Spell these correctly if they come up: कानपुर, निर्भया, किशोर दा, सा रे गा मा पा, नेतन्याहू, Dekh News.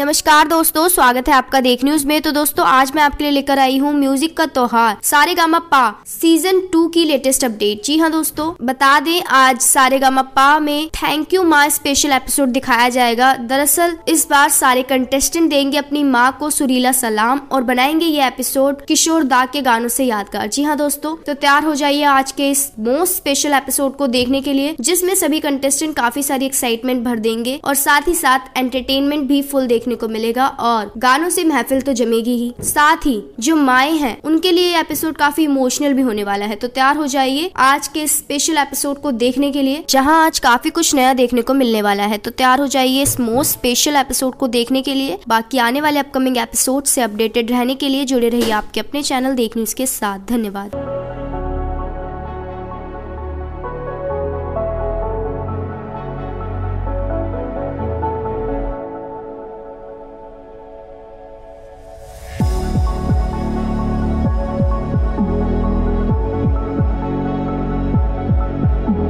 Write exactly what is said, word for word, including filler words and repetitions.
नमस्कार दोस्तों, स्वागत है आपका देख न्यूज में। तो दोस्तों आज मैं आपके लिए लेकर आई हूँ म्यूजिक का त्योहार सा रे गा मा पा सीजन टू की लेटेस्ट अपडेट। जी हाँ दोस्तों, बता दें आज सा रे गा मा पा में थैंक यू माँ स्पेशल एपिसोड दिखाया जाएगा। दरअसल इस बार सारे कंटेस्टेंट देंगे अपनी माँ को सुरीला सलाम और बनाएंगे ये एपिसोड किशोर दा के गानों से यादगार। जी हाँ दोस्तों, तो तैयार हो जाइए आज के इस मोस्ट स्पेशल एपिसोड को देखने के लिए, जिसमें सभी कंटेस्टेंट काफी सारी एक्साइटमेंट भर देंगे और साथ ही साथ एंटरटेनमेंट भी फुल देखने को मिलेगा और गानों से महफिल तो जमेगी ही। साथ ही जो माए हैं उनके लिए ये एपिसोड काफी इमोशनल भी होने वाला है। तो तैयार हो जाइए आज के स्पेशल एपिसोड को देखने के लिए, जहां आज काफी कुछ नया देखने को मिलने वाला है। तो तैयार हो जाइए इस मोस्ट स्पेशल एपिसोड को देखने के लिए। बाकी आने वाले अपकमिंग एपिसोड से अपडेटेड रहने के लिए जुड़े रहिए आपके अपने चैनल देख न्यूज के साथ। धन्यवाद।